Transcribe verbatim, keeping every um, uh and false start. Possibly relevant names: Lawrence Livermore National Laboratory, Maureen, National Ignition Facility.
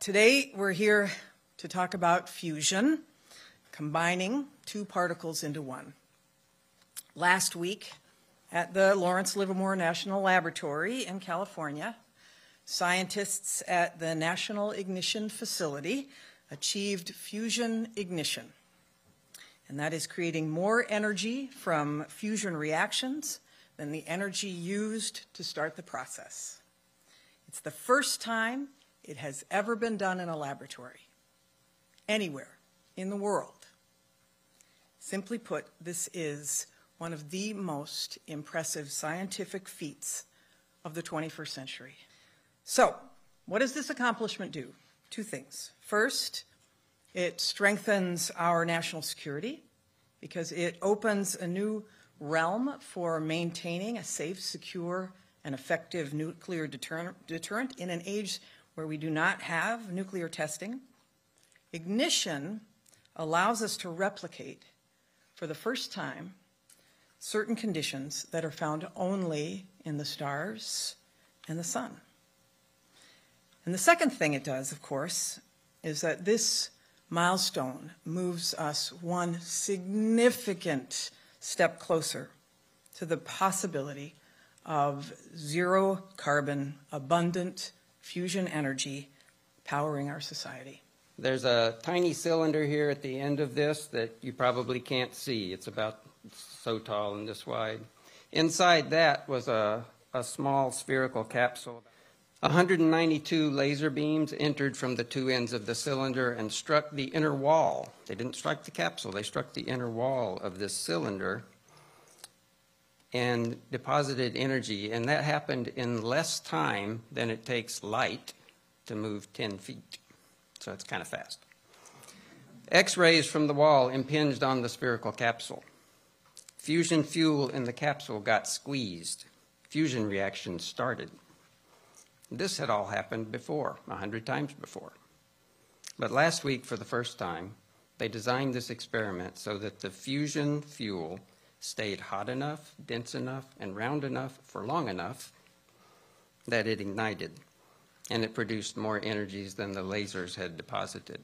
Today we're here to talk about fusion, combining two particles into one. Last week at the Lawrence Livermore National Laboratory in California, scientists at the National Ignition Facility achieved fusion ignition. And that is creating more energy from fusion reactions than the energy used to start the process. It's the first time it has ever been done in a laboratory, anywhere in the world. Simply put, this is one of the most impressive scientific feats of the twenty-first century. So, what does this accomplishment do? Two things. First, it strengthens our national security because it opens a new realm for maintaining a safe, secure, and effective nuclear deterrent in an age where we do not have nuclear testing. Ignition allows us to replicate, for the first time, certain conditions that are found only in the stars and the sun. And the second thing it does, of course, is that this milestone moves us one significant step closer to the possibility of zero carbon abundant fusion energy powering our society. There's a tiny cylinder here at the end of this that you probably can't see. It's about so tall and this wide. Inside that was a, a small spherical capsule. one hundred ninety-two laser beams entered from the two ends of the cylinder and struck the inner wall. They didn't strike the capsule. They struck the inner wall of this cylinder and deposited energy, and that happened in less time than it takes light to move ten feet. So it's kind of fast. X-rays from the wall impinged on the spherical capsule. Fusion fuel in the capsule got squeezed. Fusion reaction started. This had all happened before, a hundred times before. But last week, for the first time, they designed this experiment so that the fusion fuel stayed hot enough, dense enough, and round enough for long enough that it ignited, and it produced more energies than the lasers had deposited.